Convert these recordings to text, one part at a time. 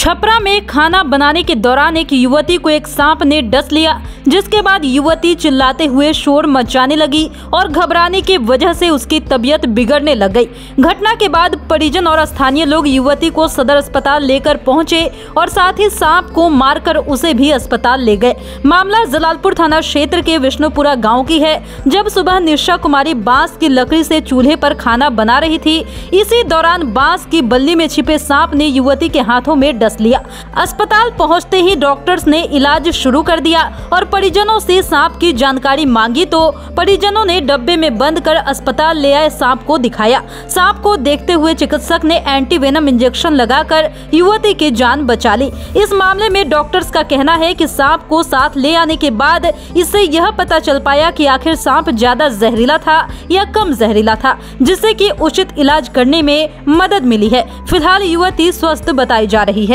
छपरा में खाना बनाने के दौरान एक युवती को एक सांप ने डस लिया, जिसके बाद युवती चिल्लाते हुए शोर मचाने लगी और घबराने की वजह से उसकी तबीयत बिगड़ने लग गई। घटना के बाद परिजन और स्थानीय लोग युवती को सदर अस्पताल लेकर पहुंचे और साथ ही सांप को मारकर उसे भी अस्पताल ले गए। मामला जलालपुर थाना क्षेत्र के विष्णुपुरा गाँव की है, जब सुबह निशा कुमारी बांस की लकड़ी से चूल्हे पर खाना बना रही थी। इसी दौरान बांस की बल्ली में छिपे सांप ने युवती के हाथों में डस लिया। अस्पताल पहुंचते ही डॉक्टर्स ने इलाज शुरू कर दिया और परिजनों से सांप की जानकारी मांगी तो परिजनों ने डब्बे में बंद कर अस्पताल ले आए सांप को दिखाया। सांप को देखते हुए चिकित्सक ने एंटीवेनम इंजेक्शन लगाकर युवती की जान बचा ली। इस मामले में डॉक्टर्स का कहना है कि सांप को साथ ले आने के बाद इससे यह पता चल पाया कि आखिर सांप ज्यादा जहरीला था या कम जहरीला था, जिससे कि उचित इलाज करने में मदद मिली है। फिलहाल युवती स्वस्थ बताई जा रही है।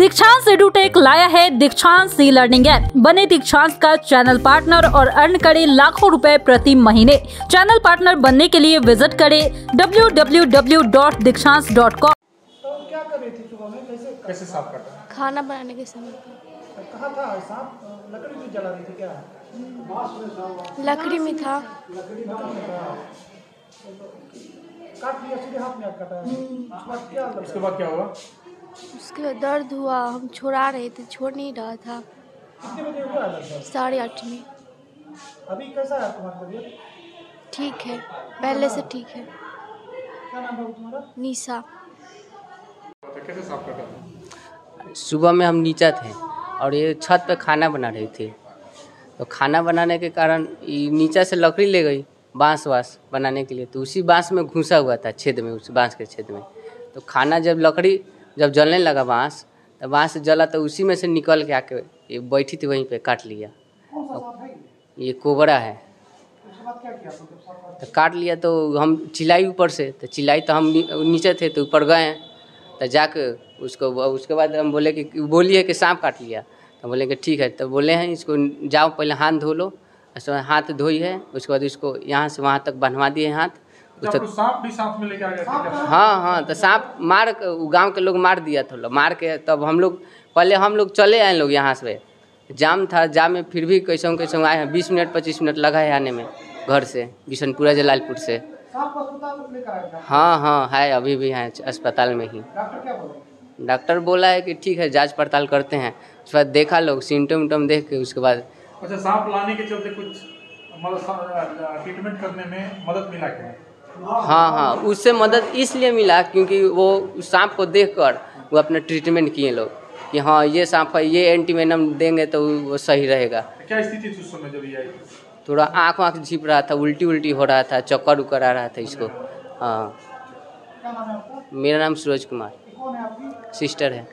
दीक्षांश एडुटेक लाया है दीक्षांश लर्निंग ऐप। बने दीक्षांश का चैनल पार्टनर और अर्न करें लाखों रुपए प्रति महीने। चैनल पार्टनर बनने के लिए विजिट करें www.dikshansh.com। क्या कर रही थी सुबह में? कैसे सांप काटा? खाना बनाने के समय कहाँ था सांप? लकड़ी में जला रही थी क्या? लकड़ी में था। काट लिया, सीधे हाथ में काटा। उसके बाद क्या हुआ? उसके बाद दर्द हुआ। हम छोड़ा रहे थे, छोड़ नहीं रहा था। कितने बजे हुआ था? 8:30 में। अभी कैसा है तुम्हारी तबीयत? ठीक है, पहले से ठीक है। क्या नाम है तुम्हारा? निशा। कैसे सांप काटा? सुबह में हम नीचे थे और ये छत पे खाना बना रहे थे, तो खाना बनाने के कारण नीचे से लकड़ी ले गई बांस बनाने के लिए, तो उसी बांस में घुसा हुआ था छेद में, उस बांस के छेद में। तो खाना जब लकड़ी जब जलने लगा बांस, तो बांस जला तो उसी में से निकल के आके ये बैठी थी वहीं पे, काट लिया। ये कोबरा है, तो काट लिया। तो हम चिल्लाई ऊपर से, तो चिल्लाई तो हम नीचे थे तो ऊपर गए, तो जाके उसको, उसके बाद हम बोले कि बोलिए कि सांप काट लिया, तो बोले कि ठीक है। तो बोले हैं इसको जाओ पहले हाथ धो लो, उसके हाथ धोई है, उसके बाद इसको यहाँ से वहाँ तक बंधवा दिए हाथ। तो सांप भी साथ में लेके आ गया था। हाँ, तो सांप मार गांव के लोग मार दिया था, मार के तब हम लोग पहले चले आए लोग यहाँ से, जाम था, जाम में फिर भी कैसे आए हैं। 20 मिनट 25 मिनट लगा है आने में घर से, बिशनपुरा जलालपुर से। हाँ, है अभी भी है अस्पताल में ही। डॉक्टर बोला है कि ठीक है, जांच पड़ताल करते हैं। उसके बाद देखा लोग सिम्टम देख के, उसके बाद अच्छा। सांप लाने के चलते कुछ ट्रीटमेंट करने में मदद मिला क्या? हाँ, उससे मदद इसलिए मिला क्योंकि वो सांप को देखकर वो अपना ट्रीटमेंट किए लोग कि हाँ ये सांप है, ये एंटीवेनम देंगे तो वो सही रहेगा। क्या स्थिति थी उस समय जब ये आई? थोड़ा आँख झीप रहा था, उल्टी हो रहा था, चक्कर आ रहा था इसको। हाँ, मेरा नाम सूरज कुमार, सिस्टर है।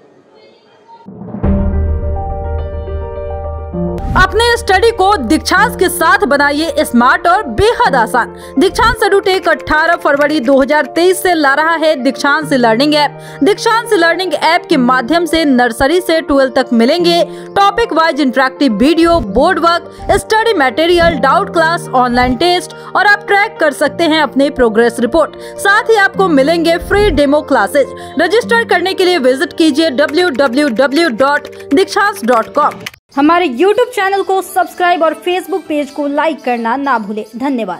अपने स्टडी को दीक्षांश के साथ बनाइए स्मार्ट और बेहद आसान। दीक्षांश एडुटेक 18 फरवरी 2023 से ला रहा है Dikshansh learning app. Dikshansh learning app के माध्यम से नर्सरी से 12 तक मिलेंगे topic wise interactive video, board work, study material, doubt class, online test और आप ट्रैक कर सकते हैं अपने प्रोग्रेस रिपोर्ट। साथ ही आपको मिलेंगे फ्री डेमो क्लासेज। रजिस्टर करने के लिए विजिट कीजिए www.dikshansh.com। हमारे YouTube चैनल को सब्सक्राइब और Facebook पेज को लाइक करना ना भूलें। धन्यवाद।